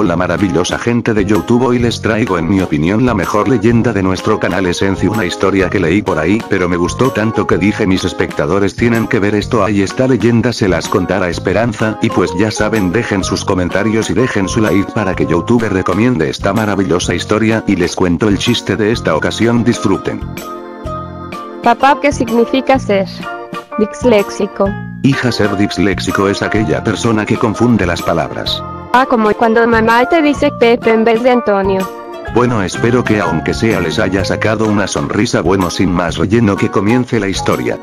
Hola maravillosa gente de YouTube, hoy les traigo en mi opinión la mejor leyenda de nuestro canal Esencio, una historia que leí por ahí pero me gustó tanto que dije mis espectadores tienen que ver esto, ahí esta leyenda se las contará Esperanza, y pues ya saben, dejen sus comentarios y dejen su like para que YouTube recomiende esta maravillosa historia, y les cuento el chiste de esta ocasión, disfruten. Papá, ¿qué significa ser disléxico? Hija, ser disléxico es aquella persona que confunde las palabras. Ah, como cuando mamá te dice Pepe en vez de Antonio. Bueno, espero que aunque sea les haya sacado una sonrisa. Bueno, sin más relleno, que comience la historia.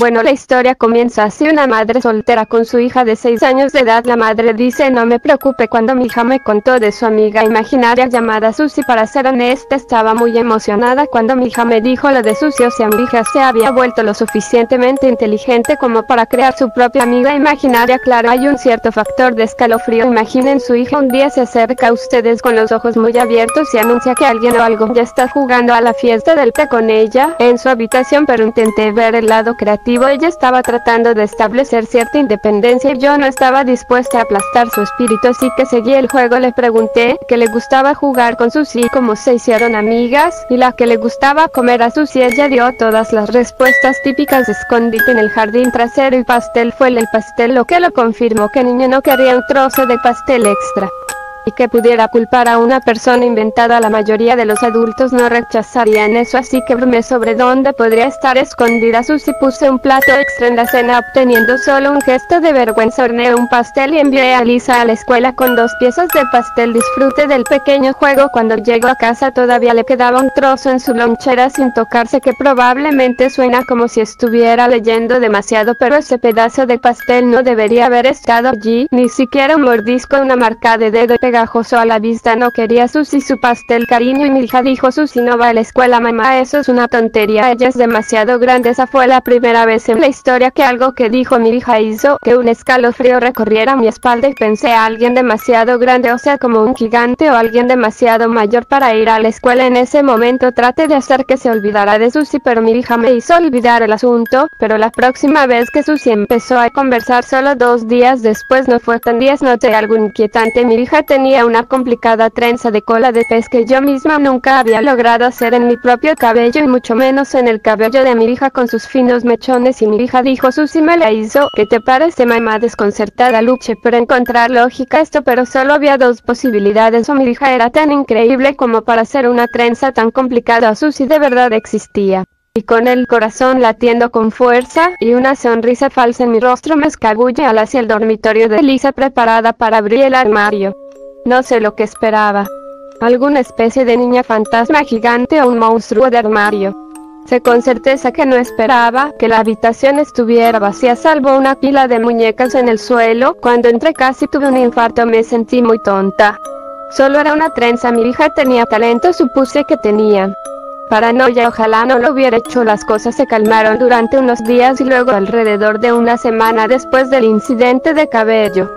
Bueno, la historia comienza así: una madre soltera con su hija de 6 años de edad. La madre dice: no me preocupe, cuando mi hija me contó de su amiga imaginaria llamada Suzy, para ser honesta estaba muy emocionada. Cuando mi hija me dijo lo de Suzy, o sea mi hija se había vuelto lo suficientemente inteligente como para crear su propia amiga imaginaria. Claro, hay un cierto factor de escalofrío. Imaginen, su hija un día se acerca a ustedes con los ojos muy abiertos y anuncia que alguien o algo ya está jugando a la fiesta del té con ella en su habitación, pero intenté ver el lado creativo. Ella estaba tratando de establecer cierta independencia y yo no estaba dispuesta a aplastar su espíritu, así que seguí el juego. Le pregunté que le gustaba jugar con Suzy, cómo se hicieron amigas, y la que le gustaba comer a Suzy. Ella dio todas las respuestas típicas: escondite en el jardín trasero y pastel. Fue el pastel lo que lo confirmó, que niño no quería un trozo de pastel extra. Y que pudiera culpar a una persona inventada, la mayoría de los adultos no rechazarían eso, así que bromé sobre dónde podría estar escondida Suzy. Puse un plato extra en la cena, obteniendo solo un gesto de vergüenza. Horneé un pastel y envié a Lisa a la escuela con 2 piezas de pastel. Disfruté del pequeño juego. Cuando llegó a casa todavía le quedaba un trozo en su lonchera sin tocarse, que probablemente suena como si estuviera leyendo demasiado, pero ese pedazo de pastel no debería haber estado allí, ni siquiera un mordisco, una marca de dedo pegajoso a la vista. No quería Suzy su pastel, cariño. Y mi hija dijo: Suzy no va a la escuela, mamá, eso es una tontería, ella es demasiado grande. Esa fue la primera vez en la historia que algo que dijo mi hija hizo que un escalofrío recorriera mi espalda, y pensé: alguien demasiado grande, o sea como un gigante, o alguien demasiado mayor para ir a la escuela. En ese momento traté de hacer que se olvidara de Suzy, pero mi hija me hizo olvidar el asunto. Pero la próxima vez que Suzy empezó a conversar, solo 2 días después, no fue tan días, noté algo inquietante. Mi hija tenía una complicada trenza de cola de pez que yo misma nunca había logrado hacer en mi propio cabello, y mucho menos en el cabello de mi hija con sus finos mechones. Y mi hija dijo: Suzy me la hizo, ¿qué te parece, mamá? Desconcertada luché por encontrar lógica esto, pero solo había 2 posibilidades: o mi hija era tan increíble como para hacer una trenza tan complicada, o Suzy de verdad existía. Y con el corazón latiendo con fuerza y una sonrisa falsa en mi rostro, me escabullé hacia el dormitorio de Lisa, preparada para abrir el armario. No sé lo que esperaba: alguna especie de niña fantasma gigante o un monstruo de armario. Sé con certeza que no esperaba que la habitación estuviera vacía salvo una pila de muñecas en el suelo. Cuando entré casi tuve un infarto, me sentí muy tonta. Solo era una trenza, mi hija tenía talento, supuse que tenía paranoia, ojalá no lo hubiera hecho. Las cosas se calmaron durante unos días y luego, alrededor de una semana después del incidente de cabello,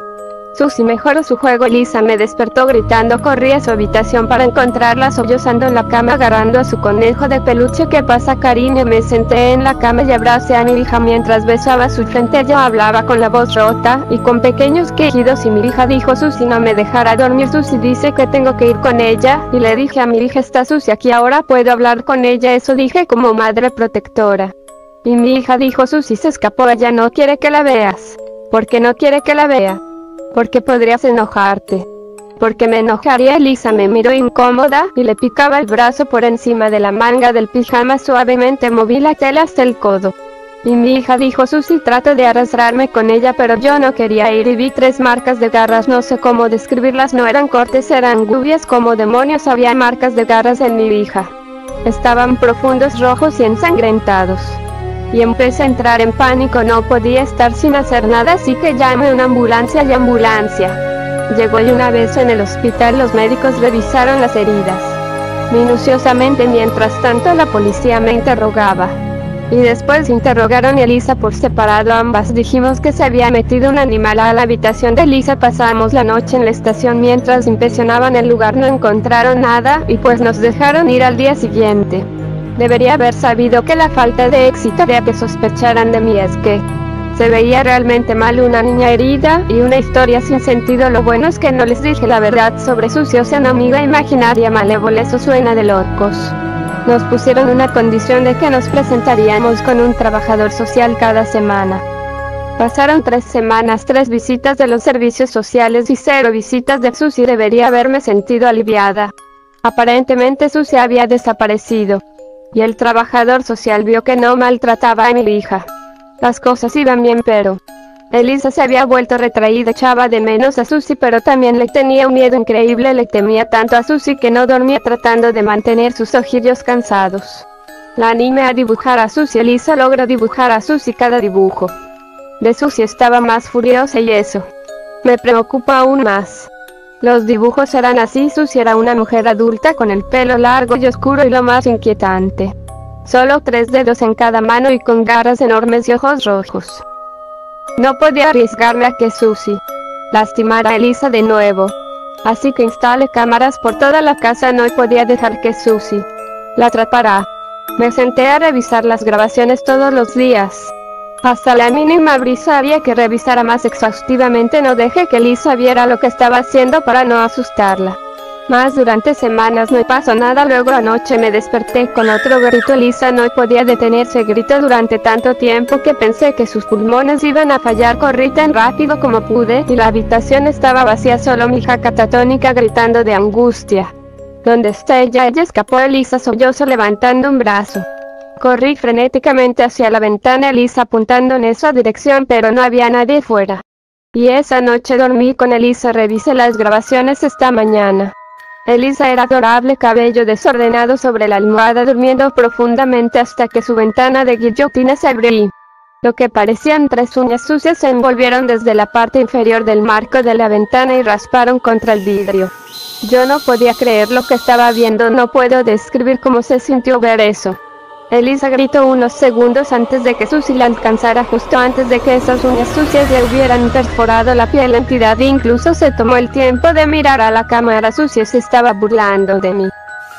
Suzy mejoró su juego. Lisa me despertó gritando. Corrí a su habitación para encontrarla sollozando en la cama, agarrando a su conejo de peluche. ¿Qué pasa, cariño? Me senté en la cama y abracé a mi hija. Mientras besaba su frente, yo hablaba con la voz rota y con pequeños quejidos, y mi hija dijo: Suzy no me dejará dormir, Suzy dice que tengo que ir con ella. Y le dije a mi hija: está Suzy aquí, ahora puedo hablar con ella, eso dije como madre protectora. Y mi hija dijo: Suzy se escapó, ella no quiere que la veas. ¿Por qué no quiere que la vea? Porque podrías enojarte. Porque me enojaría. Lisa me miró incómoda y le picaba el brazo por encima de la manga del pijama. Suavemente moví la tela hasta el codo. Y mi hija dijo: Suzy trato de arrastrarme con ella, pero yo no quería ir, y vi 3 marcas de garras. No sé cómo describirlas, no eran cortes, eran gubias. Como demonios había marcas de garras en mi hija. Estaban profundos, rojos y ensangrentados. Y empecé a entrar en pánico, no podía estar sin hacer nada, así que llamé a una ambulancia y ambulancia llegó, y una vez en el hospital los médicos revisaron las heridas minuciosamente. Mientras tanto la policía me interrogaba, y después interrogaron a Lisa por separado. Ambas dijimos que se había metido un animal a la habitación de Lisa. Pasamos la noche en la estación. Mientras inspeccionaban el lugar no encontraron nada, y pues nos dejaron ir al día siguiente. Debería haber sabido que la falta de éxito haría que sospecharan de mí. Es que se veía realmente mal, una niña herida y una historia sin sentido. Lo bueno es que no les dije la verdad sobre Suzy, o sea, una amiga imaginaria malévola. Eso suena de locos. Nos pusieron una condición de que nos presentaríamos con un trabajador social cada semana. Pasaron 3 semanas, 3 visitas de los servicios sociales y 0 visitas de Suzy. Debería haberme sentido aliviada. Aparentemente Suzy había desaparecido, y el trabajador social vio que no maltrataba a mi hija. Las cosas iban bien, pero Elisa se había vuelto retraída. Echaba de menos a Suzy, pero también le tenía un miedo increíble. Le temía tanto a Suzy que no dormía, tratando de mantener sus ojillos cansados. La animé a dibujar a Suzy. Elisa logró dibujar a Suzy. Cada dibujo de Suzy estaba más furiosa, y eso me preocupa aún más. Los dibujos eran así. Suzy era una mujer adulta con el pelo largo y oscuro, y lo más inquietante, solo 3 dedos en cada mano y con garras enormes y ojos rojos. No podía arriesgarme a que Suzy lastimara a Elisa de nuevo, así que instalé cámaras por toda la casa. No podía dejar que Suzy la atrapara. Me senté a revisar las grabaciones todos los días. Hasta la mínima brisa había que revisar más exhaustivamente. No dejé que Elisa viera lo que estaba haciendo para no asustarla. Más durante semanas no pasó nada. Luego anoche me desperté con otro grito. Elisa no podía detenerse. Gritó durante tanto tiempo que pensé que sus pulmones iban a fallar. Corrí tan rápido como pude, y la habitación estaba vacía, solo mi hija catatónica gritando de angustia. ¿Dónde está ella? Ella escapó. Elisa sollozó levantando un brazo. Corrí frenéticamente hacia la ventana, Elisa apuntando en esa dirección, pero no había nadie fuera. Y esa noche dormí con Elisa. Revisé las grabaciones esta mañana. Elisa era adorable, cabello desordenado sobre la almohada, durmiendo profundamente hasta que su ventana de guillotina se abrió. Lo que parecían 3 uñas sucias se envolvieron desde la parte inferior del marco de la ventana y rasparon contra el vidrio. Yo no podía creer lo que estaba viendo. No puedo describir cómo se sintió ver eso. Elisa gritó unos segundos antes de que Suzy la alcanzara, justo antes de que esas uñas sucias le hubieran perforado la piel. La entidad incluso se tomó el tiempo de mirar a la cámara. Suzy se estaba burlando de mí.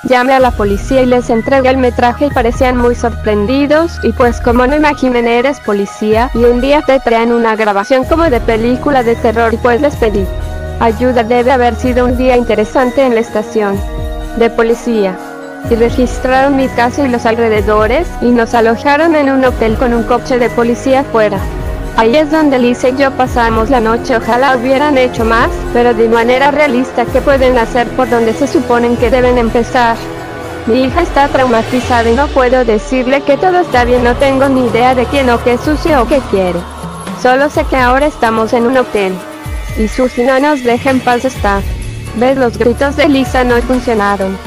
Llamé a la policía y les entregué el metraje, y parecían muy sorprendidos. Y pues, como no imaginen, eres policía y un día te traen una grabación como de película de terror, y pues les pedí ayuda. Debe haber sido un día interesante en la estación de policía. Y registraron mi casa y los alrededores, y nos alojaron en un hotel con un coche de policía afuera. Ahí es donde Elisa y yo pasamos la noche. Ojalá hubieran hecho más, pero de manera realista. ¿Qué pueden hacer por donde se suponen que deben empezar? Mi hija está traumatizada y no puedo decirle que todo está bien. No tengo ni idea de quién o qué sucio o qué quiere. Solo sé que ahora estamos en un hotel, y Suzy no nos deja en paz. Está. ¿Ves? Los gritos de Elisa no funcionaron.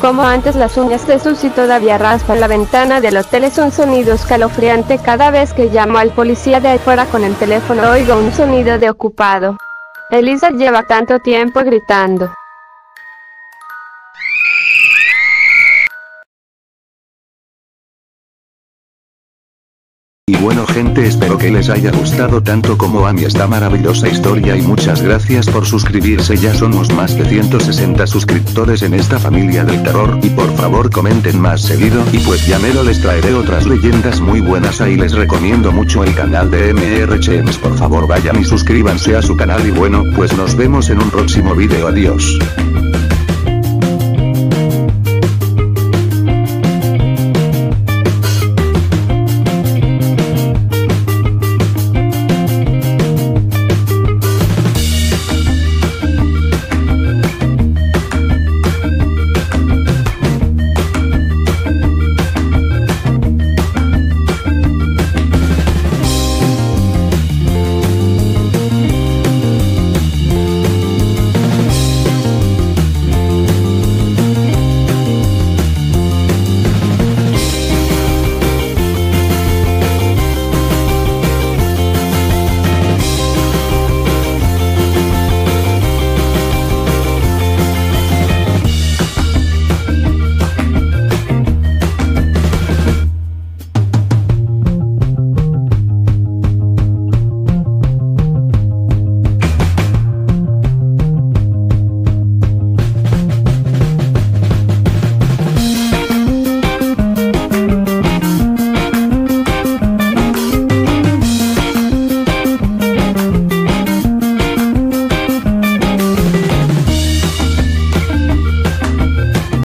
Como antes, las uñas de Suzy todavía raspan la ventana del hotel. Es un sonido escalofriante. Cada vez que llamo al policía de afuera con el teléfono, oigo un sonido de ocupado. Elisa lleva tanto tiempo gritando. Y bueno, gente, espero que les haya gustado tanto como a mí esta maravillosa historia, y muchas gracias por suscribirse. Ya somos más de 160 suscriptores en esta familia del terror, y por favor comenten más seguido. Y pues ya mero les traeré otras leyendas muy buenas ahí. Les recomiendo mucho el canal de MR Chains, por favor vayan y suscríbanse a su canal. Y bueno, pues nos vemos en un próximo video. Adiós.